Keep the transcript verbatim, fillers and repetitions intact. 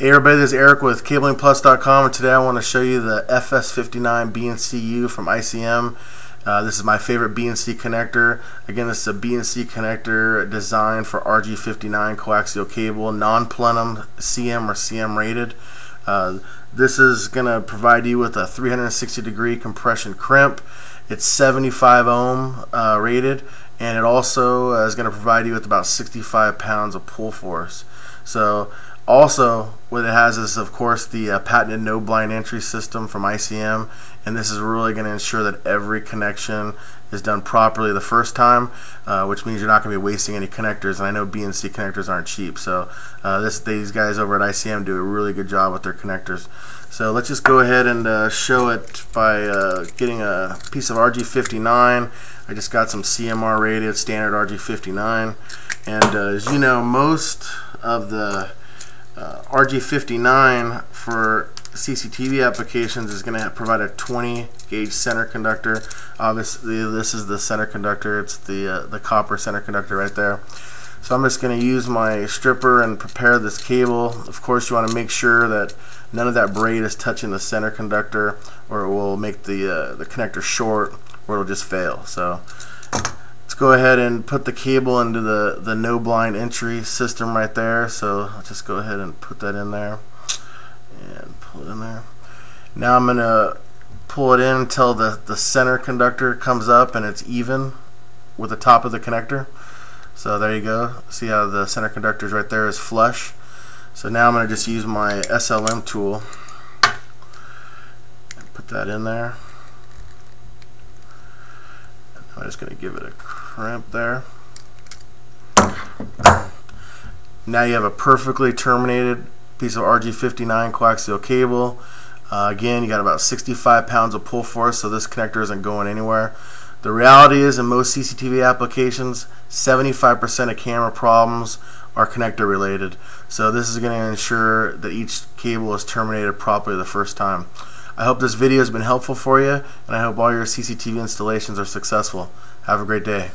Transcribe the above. Hey everybody, this is Eric with Cabling Plus dot com, and today I want to show you the F S fifty-nine B N C U from I C M. Uh, this is my favorite B N C connector. Again, this is a B N C connector designed for R G fifty-nine coaxial cable, non-plenum, C M or C M rated. Uh, this is going to provide you with a three hundred sixty degree compression crimp. It's seventy-five ohm uh, rated, and it also uh, is going to provide you with about sixty-five pounds of pull force. So also what it has is, of course, the uh, patented no blind entry system from I C M, and this is really going to ensure that every connection is done properly the first time, uh, which means you're not going to be wasting any connectors. And I know B N C connectors aren't cheap, so uh, this, these guys over at I C M do a really good job with their connectors. So let's just go ahead and uh, show it by uh, getting a piece of R G fifty-nine. I just got some C M R rated standard R G fifty-nine, and uh, as you know, most of the Uh, R G fifty-nine for C C T V applications is going to provide a twenty gauge center conductor. Obviously, this is the center conductor. It's the uh, the copper center conductor right there. So I'm just going to use my stripper and prepare this cable. Of course, you want to make sure that none of that braid is touching the center conductor, or it will make the uh, the connector short, or it'll just fail. So go ahead and put the cable into the the no blind entry system right there. So I'll just go ahead and put that in there and pull it in there. Now I'm gonna pull it in until the the center conductor comes up and it's even with the top of the connector. So there you go, see how the center conductor right there is flush. So now I'm gonna just use my S L M tool and put that in there. I'm just going to give it a crimp there. Now you have a perfectly terminated piece of R G fifty-nine coaxial cable. Uh, again, you got about sixty-five pounds of pull force, so this connector isn't going anywhere. The reality is, in most C C T V applications, seventy-five percent of camera problems are connector related. So this is going to ensure that each cable is terminated properly the first time. I hope this video has been helpful for you, and I hope all your C C T V installations are successful. Have a great day.